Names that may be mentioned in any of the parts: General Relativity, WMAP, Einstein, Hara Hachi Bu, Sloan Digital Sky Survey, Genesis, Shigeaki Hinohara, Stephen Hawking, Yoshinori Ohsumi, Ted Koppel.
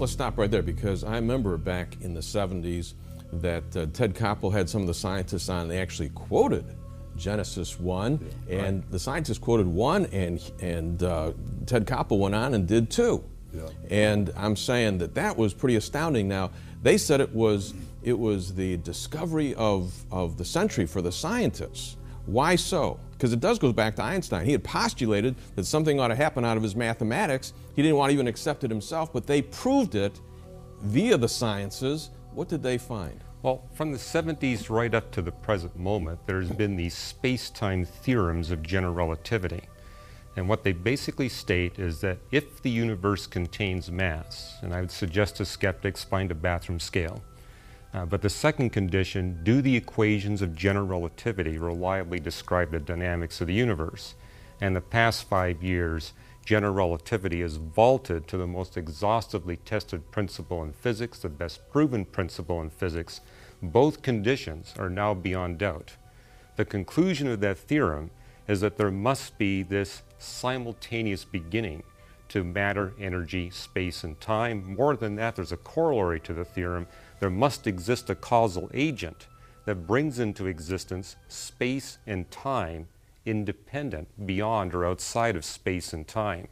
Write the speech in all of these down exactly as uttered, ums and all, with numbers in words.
Let's stop right there, because I remember back in the seventies that uh, Ted Koppel had some of the scientists on, and they actually quoted Genesis one, yeah, and right. the scientists quoted one, and, and uh, Ted Koppel went on and did two. Yeah. And I'm saying that that was pretty astounding. Now, they said it was, it was the discovery of, of the century for the scientists. Why so? Because it does go back to Einstein. He had postulated that something ought to happen out of his mathematics. He didn't want to even accept it himself, but they proved it via the sciences. What did they find? Well, from the seventies right up to the present moment, there's been these space-time theorems of general relativity. And what they basically state is that if the universe contains mass, and I would suggest to skeptics, find a bathroom scale. Uh, but the second condition, do the equations of general relativity reliably describe the dynamics of the universe? And the past five years, general relativity is vaulted to the most exhaustively tested principle in physics, the best proven principle in physics. Both conditions are now beyond doubt. The conclusion of that theorem is that there must be this simultaneous beginning to matter, energy, space, and time. More than that, there's a corollary to the theorem. There must exist a causal agent that brings into existence space and time independent, beyond or outside of space and time.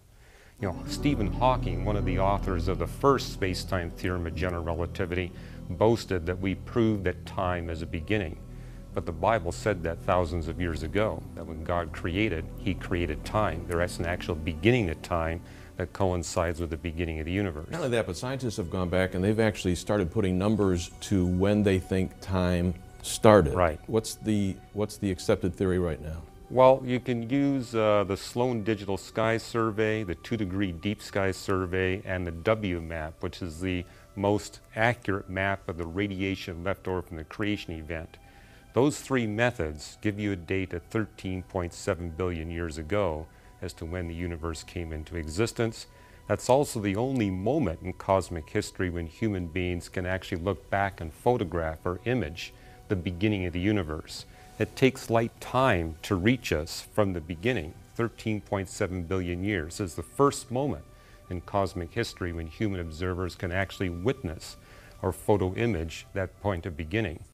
You know, Stephen Hawking, one of the authors of the first space-time theorem of general relativity, boasted that we proved that time is a beginning. But the Bible said that thousands of years ago, that when God created, He created time. There is an actual beginning of time that coincides with the beginning of the universe. Not only that, but scientists have gone back and they've actually started putting numbers to when they think time started. Right. What's the, what's the accepted theory right now? Well, you can use uh, the Sloan Digital Sky Survey, the two degree Deep Sky Survey, and the W MAP, which is the most accurate map of the radiation left over from the creation event. Those three methods give you a date of thirteen point seven billion years ago as to when the universe came into existence. That's also the only moment in cosmic history when human beings can actually look back and photograph or image the beginning of the universe. It takes light time to reach us from the beginning. thirteen point seven billion years is the first moment in cosmic history when human observers can actually witness or photo image that point of beginning.